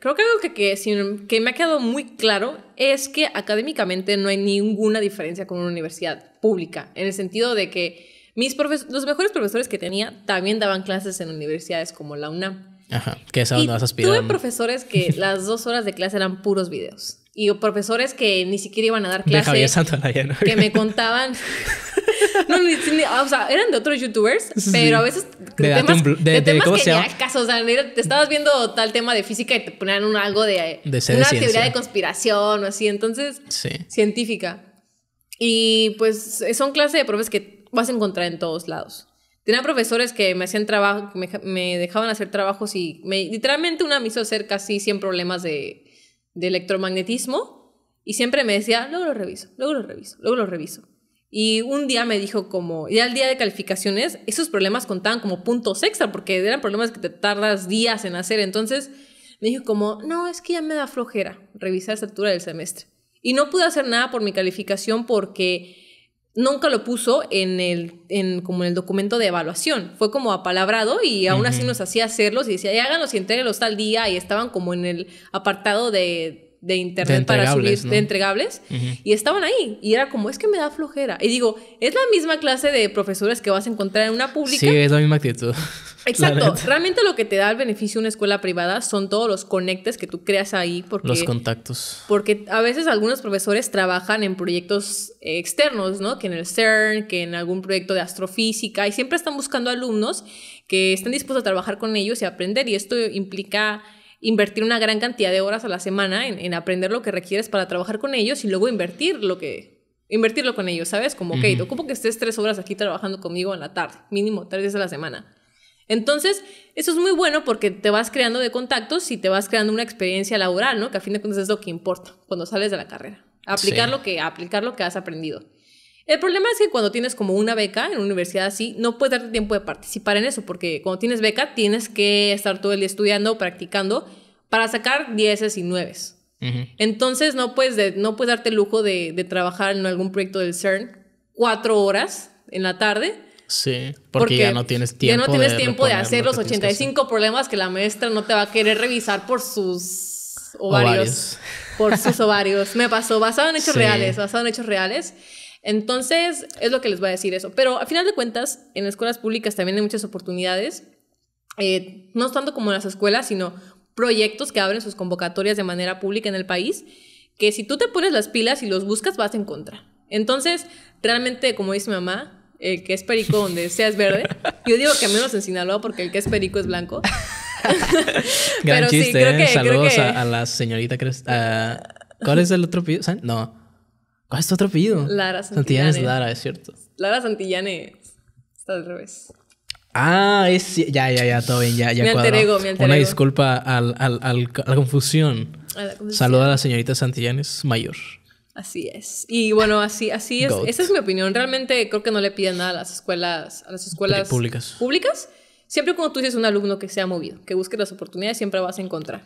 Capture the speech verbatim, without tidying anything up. Creo que algo que, que, que me ha quedado muy claro es que académicamente no hay ninguna diferencia con una universidad pública, en el sentido de que mis los mejores profesores que tenía también daban clases en universidades como la UNAM. Ajá, que esa no has aspirado. Tuve profesores que las dos horas de clase eran puros videos. Y profesores que ni siquiera iban a dar clase. De Javier Santanaya, ¿no? Que me contaban... no, ni, ni, o sea, eran de otros youtubers, sí. Pero a veces de temas, de, de, de temas ¿cómo que se llama? Ni al caso. O sea, te estabas viendo tal tema de física y te ponían un, algo de... de ser una de teoría de conspiración o así. Entonces, sí. Científica. Y pues son clases de profes que vas a encontrar en todos lados. Tenía profesores que me hacían trabajo, me, me dejaban hacer trabajos y me, literalmente una me hizo hacer casi cien problemas de... de electromagnetismo, y siempre me decía, luego lo reviso, luego lo reviso, luego lo reviso. Y un día me dijo como, ya el día de calificaciones, esos problemas contaban como puntos extra, porque eran problemas que te tardas días en hacer. Entonces me dijo como, no, es que ya me da flojera revisar esta altura del semestre. Y no pude hacer nada por mi calificación porque nunca lo puso en el, en, como en el documento de evaluación. Fue como apalabrado y aún así nos hacía hacerlos y decía, háganlos y entréguenlos tal día. Y estaban como en el apartado de, de internet de para subir, ¿no? De entregables. Uh-huh. Y estaban ahí. Y era como, es que me da flojera. Y digo, es la misma clase de profesores que vas a encontrar en una pública. Sí, es la misma actitud. Exacto. Realmente lo que te da el beneficio de una escuela privada son todos los conectes que tú creas ahí. Porque, los contactos. Porque a veces algunos profesores trabajan en proyectos externos, ¿no? Que en el CERN, que en algún proyecto de astrofísica. Y siempre están buscando alumnos que están dispuestos a trabajar con ellos y aprender. Y esto implica invertir una gran cantidad de horas a la semana en, en aprender lo que requieres para trabajar con ellos y luego invertir lo que... Invertirlo con ellos, ¿sabes? Como, ok, te ocupo que estés tres horas aquí trabajando conmigo en la tarde. Mínimo, tres veces a la semana. Entonces, eso es muy bueno porque te vas creando de contactos y te vas creando una experiencia laboral, ¿no? Que a fin de cuentas es lo que importa cuando sales de la carrera. Aplicar, sí. lo que, aplicar lo que has aprendido. El problema es que cuando tienes como una beca en una universidad así, no puedes darte tiempo de participar en eso porque cuando tienes beca tienes que estar todo el día estudiando, practicando para sacar dieces y nueves. Uh-huh. Entonces, no puedes, de, no puedes darte el lujo de, de trabajar en algún proyecto del CERN cuatro horas en la tarde. Sí, porque, porque ya no tienes tiempo. Ya no tienes de tiempo de hacer lo los ochenta y cinco que problemas que la maestra no te va a querer revisar por sus ovarios. ovarios. Por sus ovarios. Me pasó, basado en hechos sí. reales, basado en hechos reales. Entonces, es lo que les voy a decir eso. Pero al final de cuentas, en las escuelas públicas también hay muchas oportunidades. Eh, no tanto como en las escuelas, sino proyectos que abren sus convocatorias de manera pública en el país, que si tú te pones las pilas y los buscas, vas en contra. Entonces, realmente, como dice mi mamá, el que es perico donde sea es verde. Yo digo que menos en Sinaloa porque el que es perico es blanco. Gran pero chiste, sí, creo que, saludos creo que... a, a la señorita uh, ¿cuál es el otro apellido? No, ¿cuál es tu otro apellido? Lara Santillán. Es Lara, es cierto. Lara Santillán es... está al revés. Ah, es... ya, ya, ya, todo bien, ya, ya cuadro. Me alter ego, me alter ego. Una disculpa al, al, al, a la confusión. confusión. Saludos a la señorita Santillán, es mayor. Así es. Y bueno, así, así es. Goat. Esa es mi opinión. Realmente creo que no le piden nada a las escuelas, a las escuelas públicas. públicas. Siempre cuando tú seas un alumno que sea movido, que busque las oportunidades, siempre vas a encontrar.